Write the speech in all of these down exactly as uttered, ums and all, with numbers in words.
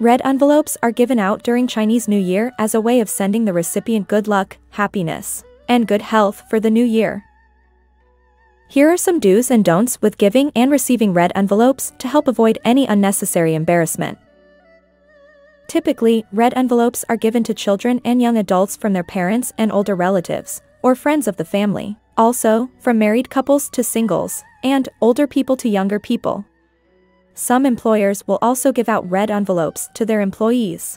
Red envelopes are given out during Chinese New Year as a way of sending the recipient good luck, happiness, and good health for the new year. Here are some do's and don'ts with giving and receiving red envelopes to help avoid any unnecessary embarrassment. Typically, red envelopes are given to children and young adults from their parents and older relatives, or friends of the family. Also, from married couples to singles, and older people to younger people. Some employers will also give out red envelopes to their employees.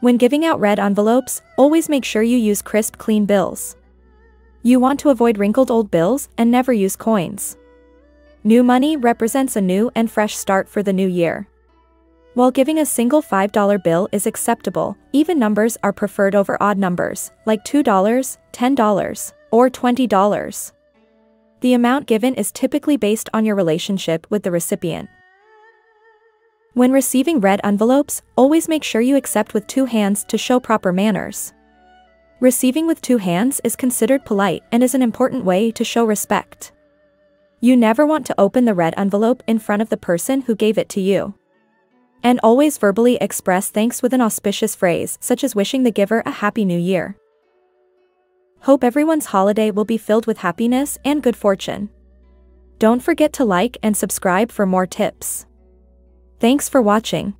When giving out red envelopes, always make sure you use crisp, clean bills. You want to avoid wrinkled old bills and never use coins. New money represents a new and fresh start for the new year. While giving a single five dollar bill is acceptable, even numbers are preferred over odd numbers, like two dollars, ten dollars, or twenty dollars. The amount given is typically based on your relationship with the recipient. When receiving red envelopes, always make sure you accept with two hands to show proper manners. Receiving with two hands is considered polite and is an important way to show respect. You never want to open the red envelope in front of the person who gave it to you. And always verbally express thanks with an auspicious phrase, such as wishing the giver a happy new year. Hope everyone's holiday will be filled with happiness and good fortune. Don't forget to like and subscribe for more tips. Thanks for watching.